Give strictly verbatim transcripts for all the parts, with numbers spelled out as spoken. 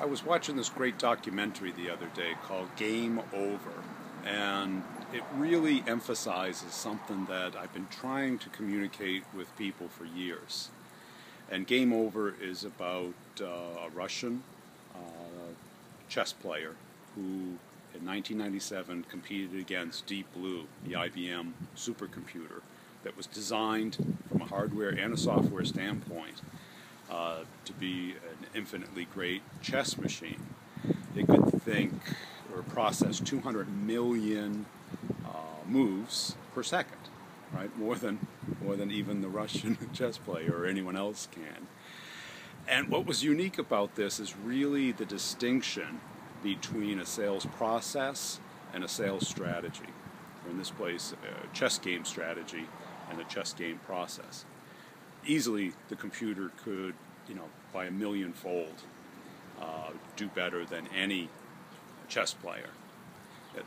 I was watching this great documentary the other day called Game Over, and it really emphasizes something that I've been trying to communicate with people for years. And Game Over is about uh, a Russian uh, chess player who in nineteen ninety-seven competed against Deep Blue, the I B M supercomputer that was designed from a hardware and a software standpoint Uh, to be an infinitely great chess machine. It could think or process two hundred million uh, moves per second, right? More than, more than even the Russian chess player or anyone else can. And what was unique about this is really the distinction between a sales process and a sales strategy, or in this place, a chess game strategy and a chess game process. Easily, the computer could, you know, by a million-fold, uh, do better than any chess player.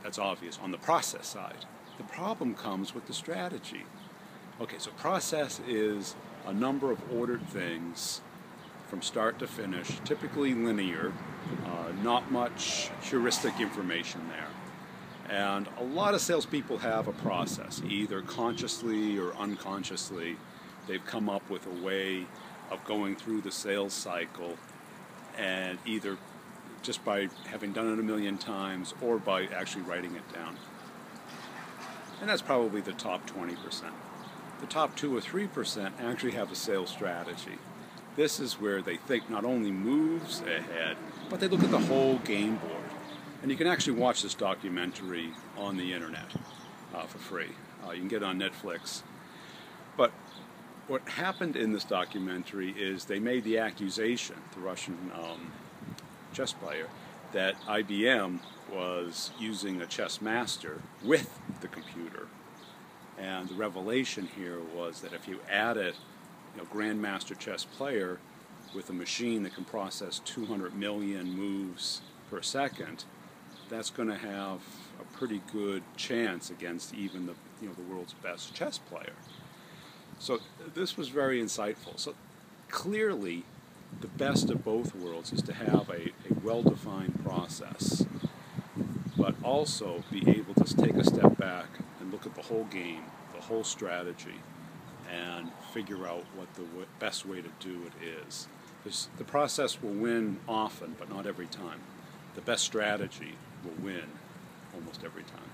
That's obvious on the process side. The problem comes with the strategy. Okay, so process is a number of ordered things from start to finish, typically linear, uh, not much heuristic information there. And a lot of salespeople have a process, either consciously or unconsciously. They've come up with a way of going through the sales cycle, and either just by having done it a million times or by actually writing it down. And that's probably the top twenty percent. The top two or three percent actually have a sales strategy. This is where they think not only moves ahead, but they look at the whole game board. And you can actually watch this documentary on the internet uh, for free. Uh, you can get it on Netflix. But what happened in this documentary is they made the accusation, the Russian um, chess player, that I B M was using a chess master with the computer. And the revelation here was that if you added a you know, grandmaster chess player with a machine that can process two hundred million moves per second, that's going to have a pretty good chance against even the, you know, the world's best chess player. So this was very insightful. So clearly, the best of both worlds is to have a, a well-defined process, but also be able to take a step back and look at the whole game, the whole strategy, and figure out what the w best way to do it is. There's, the process will win often, but not every time. The best strategy will win almost every time.